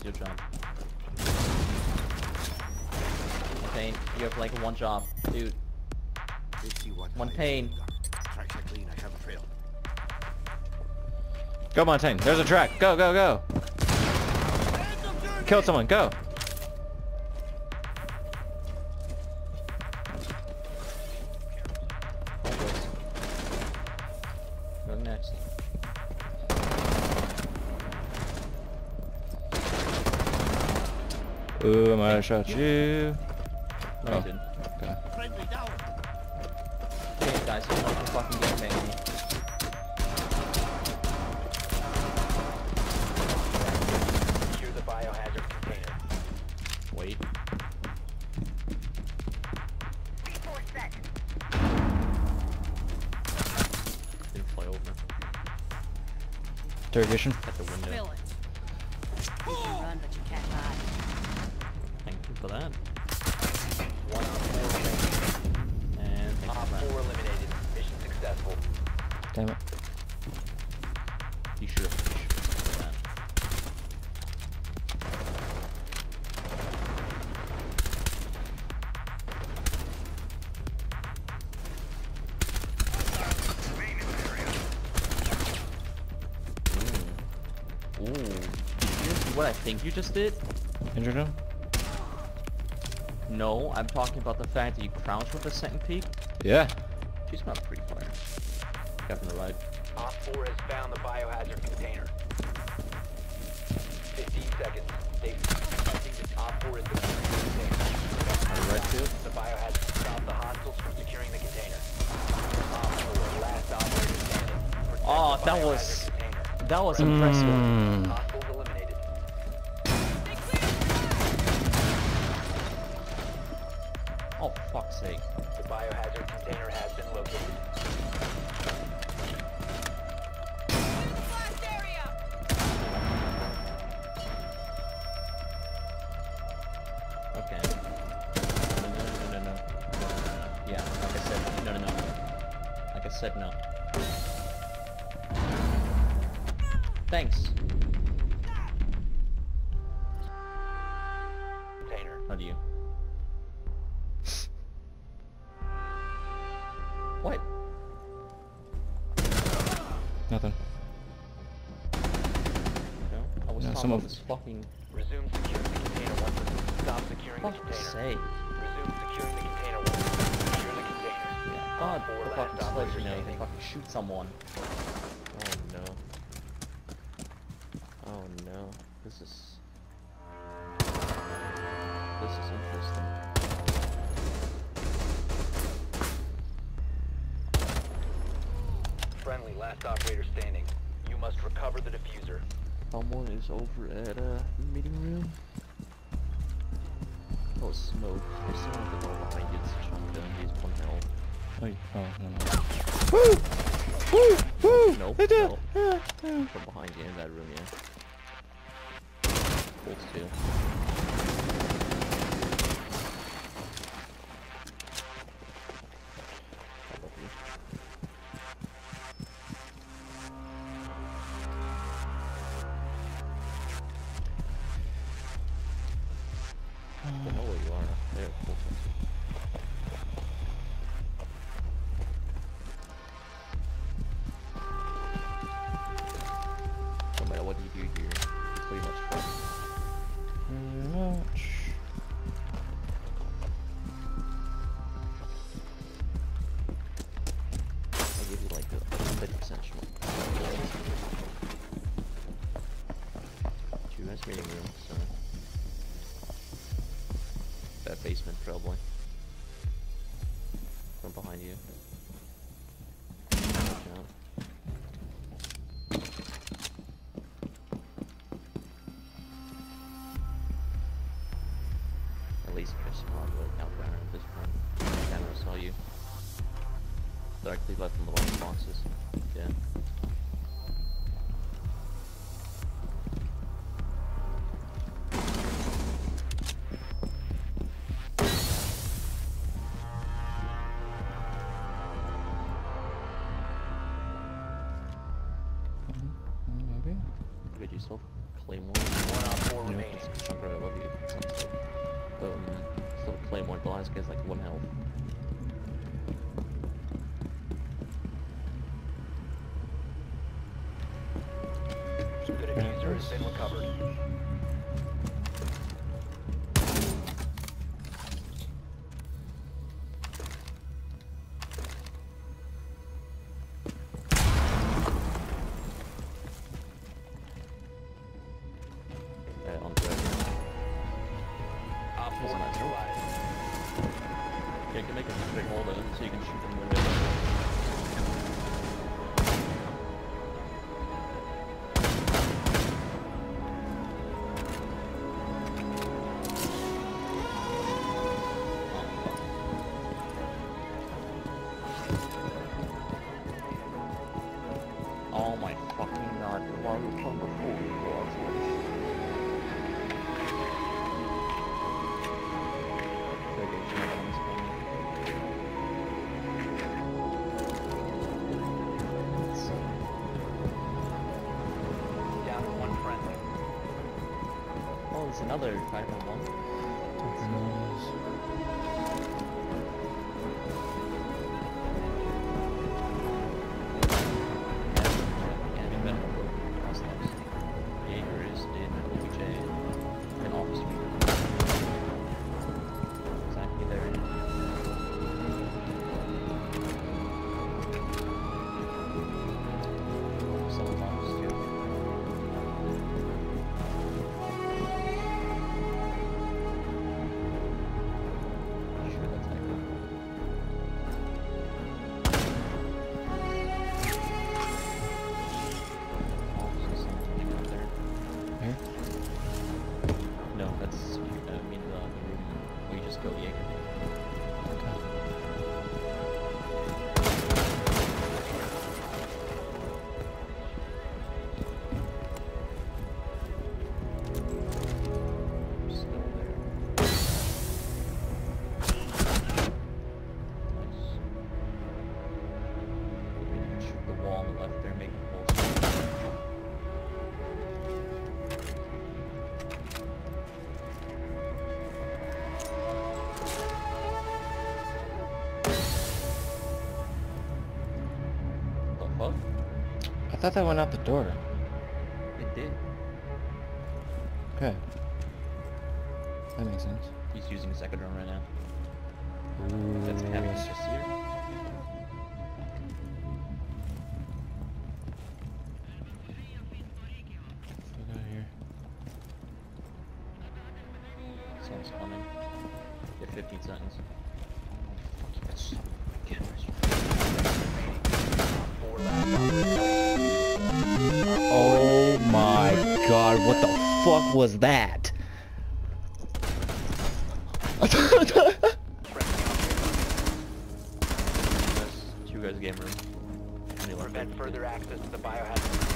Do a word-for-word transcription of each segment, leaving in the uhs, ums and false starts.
It's your job. Montagne, you have like one job, dude. Montagne. Go, Montagne. There's a track. Go, go, go. Kill someone. Go. Go next. Ooh, I might have shot you. No, oh. You didn't. Okay. Okay, guys, you know, fucking game tank me. Secure the biohazard container. Wait. Resource set. Didn't fly over. Interrogation. At the window. You can run, but you can't hide. Thank you for that. One op four and op four eliminated. Mission successful. Damn it. You should have finished that. Ooh. Ooh. Did you just do what I think you just did? Injured him? No, I'm talking about the fact that you crouched with a second peek. Yeah. She's not pretty fire. Got from the right. op four has found the biohazard container. fifteen seconds. They think that op four is the container. Alright, two. The biohazard stopped the hostiles from securing the container. op four, last operator standing. Oh, that was container. That was impressive. Mm. Oh, fuck's sake. The biohazard container has been located. Blast area! Okay. No, no, no, no, no, no. Yeah, like I said, no, no, no. Like I said, no. Thanks. Container. How do you? What? Nothing. No, I was no, talking about this fucking... Resume securing the container once it's stop securing the container. Fuck's sake. Resume securing the container once it's secure the container. Yeah, God, the fucking slaves, you know, they fucking shoot someone. Oh no. Oh no. This is... This is interesting. Friendly, last operator standing. You must recover the diffuser. Someone is over at a meeting room. Oh, smoke. There's someone at the door behind you. It's chopped down. He's one health. Wait, oh, no, no. Woo! Woo! Woo! Nope. No. Yeah, yeah. From behind you in that room, yeah. Bolts too. I know where you are. There, cool. No matter what you do here, it's pretty much fun. Pretty much. I'll give you like a bit of essential. Two nice meeting rooms, so. That basement, probably. From behind you. At least Chris Pod would outrun at this point. I never saw you. Directly left in the white boxes. Yeah. Yourself Claymore. One on four remaining. Shungro, I love you. Boom. This little Claymore. The last guy's like one health. Good accuser has been recovered. Another five oh one. Yeah, I mean, better cross lives. Jaeger is in O B J and officer. Exactly there. Someone's office too. I thought that went out the door. It did. Okay. That makes sense. He's using a second drone right now. Ooh. That's Camus just here. Look out here. Someone's coming. They have fifteen seconds. Oh my god, what the fuck was that? Two guys game room. Prevent further access to the biohazard.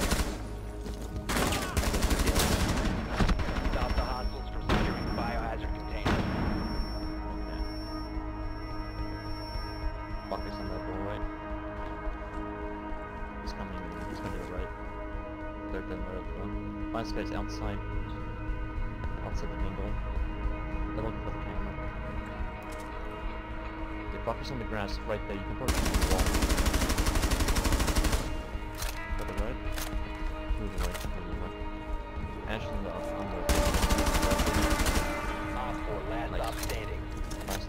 Stop the hostiles from securing the biohazard container. Fuck this on that door, right? He's coming, he's coming to the right. Third and right one. Last guy's outside. Outside the main door. They're looking for the camera. The fuckers on the grass right there, you can probably see the wall. To the right. Move the right, move the right. Ashley on the up, on the left. Op four land up standing. Last.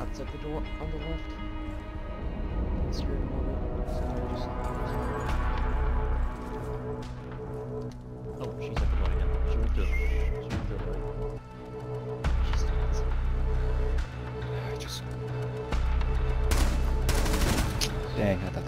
Outside the door, on the left. Let's hear it. Oh, she's at the right now. She went through. She went through the right. She's still outside. I just... Dang, I thought